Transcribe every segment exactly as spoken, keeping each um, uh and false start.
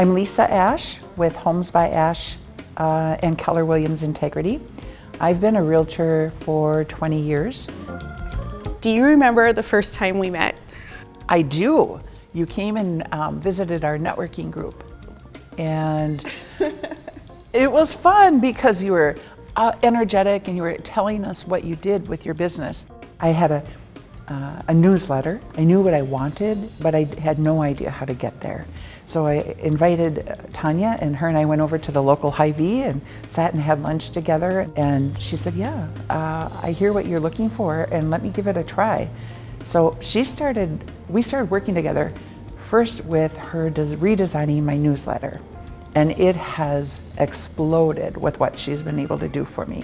I'm Lisa Ash with Homes by Ash uh, and Keller Williams Integrity. I've been a realtor for twenty years. Do you remember the first time we met? I do. You came and um, visited our networking group, and it was fun because you were uh, energetic and you were telling us what you did with your business. I had a, uh, a newsletter. I knew what I wanted, but I had no idea how to get there. So I invited Tanya, and her and I went over to the local Hy-Vee and sat and had lunch together. And she said, yeah, uh, I hear what you're looking for, and let me give it a try. So she started, we started working together, first with her redesigning my newsletter. And it has exploded with what she's been able to do for me.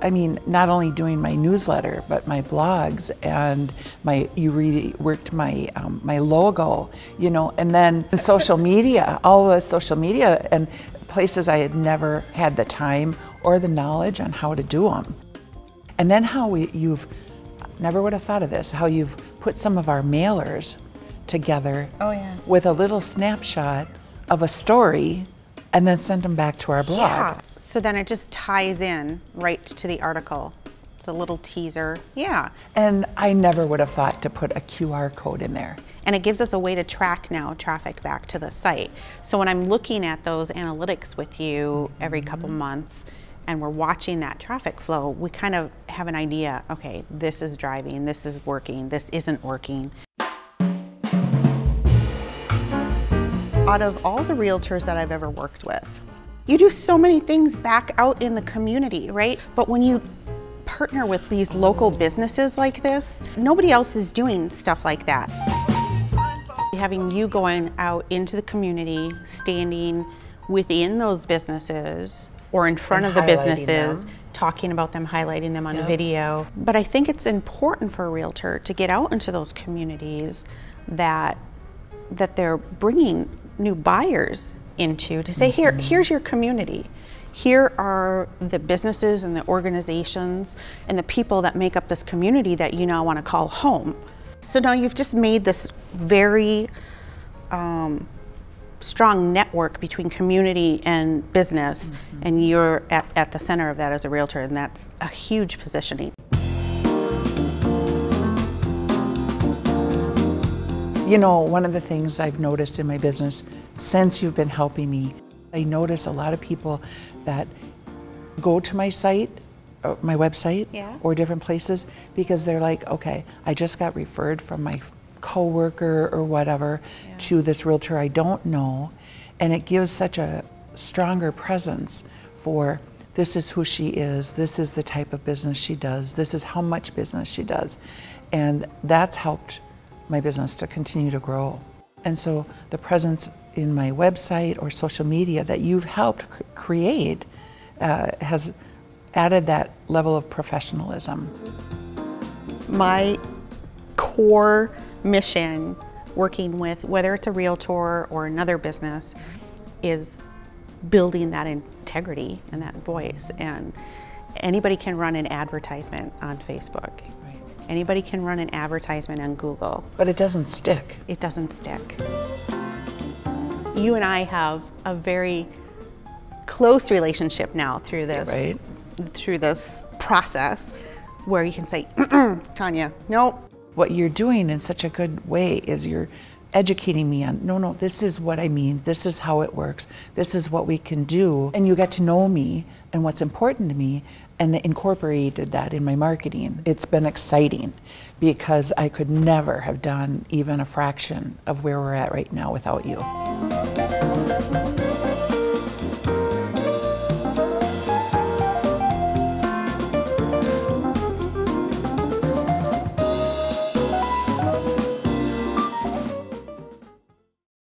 I mean, not only doing my newsletter, but my blogs and my, you really worked my, um, my logo, you know, and then social media, all the social media and places I had never had the time or the knowledge on how to do them. And then how we, you've, never would have thought of this, how you've put some of our mailers together oh, yeah. with a little snapshot of a story and then sent them back to our blog. Yeah. So then it just ties in right to the article. It's a little teaser, yeah. And I never would have thought to put a Q R code in there. And it gives us a way to track now traffic back to the site. So when I'm looking at those analytics with you every couple months and we're watching that traffic flow, we kind of have an idea, okay, this is driving, this is working, this isn't working. Out of all the realtors that I've ever worked with, you do so many things back out in the community, right? But when you partner with these local businesses like this, nobody else is doing stuff like that. Having you going out into the community, standing within those businesses or in front of the businesses, talking about them, highlighting them on a video. But I think it's important for a realtor to get out into those communities that, that they're bringing new buyers into, to say, here, here's your community. Here are the businesses and the organizations and the people that make up this community that you now want to call home. So now you've just made this very um, strong network between community and business, mm-hmm. and you're at, at the center of that as a realtor, and that's a huge positioning. You know, one of the things I've noticed in my business since you've been helping me, I notice a lot of people that go to my site, or my website, yeah. or different places, because they're like, okay, I just got referred from my coworker or whatever yeah. to this realtor I don't know, and it gives such a stronger presence for this is who she is, this is the type of business she does, this is how much business she does, and that's helped my business to continue to grow. And so the presence in my website or social media that you've helped create uh, has added that level of professionalism. My core mission working with, whether it's a realtor or another business, is building that integrity and that voice. And anybody can run an advertisement on Facebook. Anybody can run an advertisement on Google. But it doesn't stick. It doesn't stick. You and I have a very close relationship now through this, right. through this process where you can say, Tanya, no. What you're doing in such a good way is you're educating me on, no, no, this is what I mean. This is how it works. This is what we can do. And you got to know me and what's important to me, and incorporated that in my marketing. It's been exciting because I could never have done even a fraction of where we're at right now without you.